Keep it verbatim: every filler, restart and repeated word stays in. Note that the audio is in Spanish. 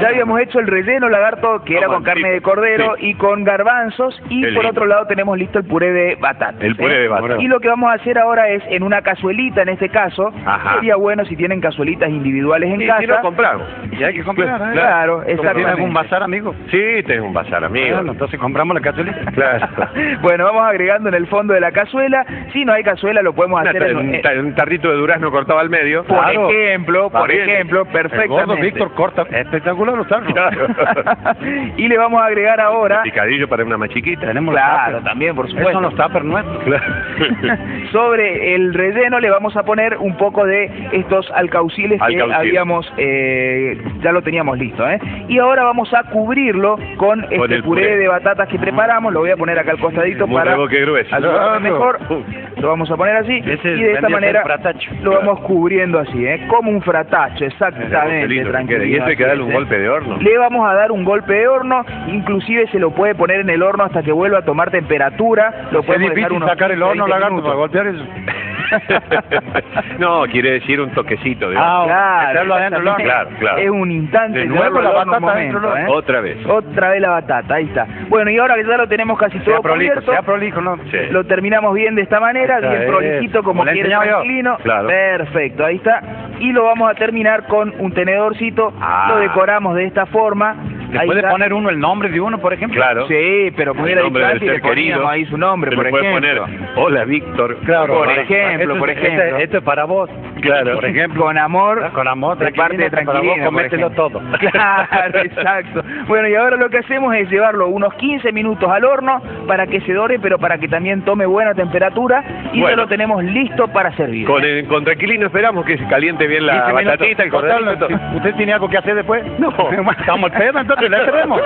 Ya habíamos hecho el relleno lagarto, que no, era con man, carne sí, de cordero sí. y con garbanzos. Y Qué por lindo. Otro lado tenemos listo el puré de batata. El puré ¿eh? de batata. Y lo que vamos a hacer ahora es, en una cazuelita en este caso, Ajá. sería bueno si tienen cazuelitas individuales en sí, casa. Sí, lo compramos. Y hay que comprar, pues, ¿eh? Claro, exacto. ¿Tienes algún bazar, amigo? Sí, tenés un bazar, amigo. Bueno, entonces compramos la cazuelita. Claro. Bueno, vamos agregando en el fondo de la cazuela. Si no hay cazuela, lo podemos hacer en un, en un tarrito de durazno cortado al medio. Por claro. ejemplo, por bien. ejemplo, perfectamente. El gordo Víctor corta espectacular los tarros. Claro. Y le vamos a agregar ahora... El picadillo para una más chiquita. Tenemos claro, los también, por supuesto. Esos son los tuppers nuestros. Claro. Sobre el relleno le vamos a poner un poco de estos alcauciles Alcaucil. que habíamos... Eh, ya lo teníamos listo, ¿eh? Y ahora vamos a cubrirlo con, con este puré, puré de batatas que preparamos. Lo voy a poner acá al costadito Muy para... que grueso. Ayudar mejor. Lo vamos a poner así. Ese y de esta manera lo vamos cubriendo así, ¿eh? Como un fratacho, exactamente. Lindo, tranquilo. Y esto hay que darle un golpe de horno. Le vamos a dar un golpe de horno. Inclusive se lo puede poner en el horno hasta que vuelva a tomar temperatura. Lo puede dejar unos sacar el horno lagarto para golpear eso. No, quiere decir un toquecito de ah, claro, adentro, claro, claro. Es un instante. De nuevo la batata momento, adentro, ¿eh? Otra vez. Otra vez la batata, ahí está. Bueno, y ahora que ya lo tenemos casi todo prolijo, cubierto. Sea prolijo, ¿no? Sí. Lo terminamos bien de esta manera, bien prolijito como, como quiere Tranquilino. Claro. Perfecto, ahí está. Y lo vamos a terminar con un tenedorcito. Ah. Lo decoramos de esta forma. ¿Le puede poner uno el nombre de uno, por ejemplo? Claro. Sí, pero pudiera ir y le poníamos ahí su nombre, por ejemplo. Le puede poner, hola, Víctor. Claro, por ejemplo, por ejemplo. Esto es para vos. Claro. Por ejemplo, con amor. Con amor, de parte de Tranquilino. Comételo todo. Claro, exacto. Bueno, y ahora lo que hacemos es llevarlo unos quince minutos al horno para que se dore, pero para que también tome buena temperatura. Y ya lo tenemos listo para servir. Con Tranquilino esperamos que se caliente bien la batatita. ¿Usted tiene algo que hacer después? No. Estamos al pedo, entonces. ¡Le cerremos!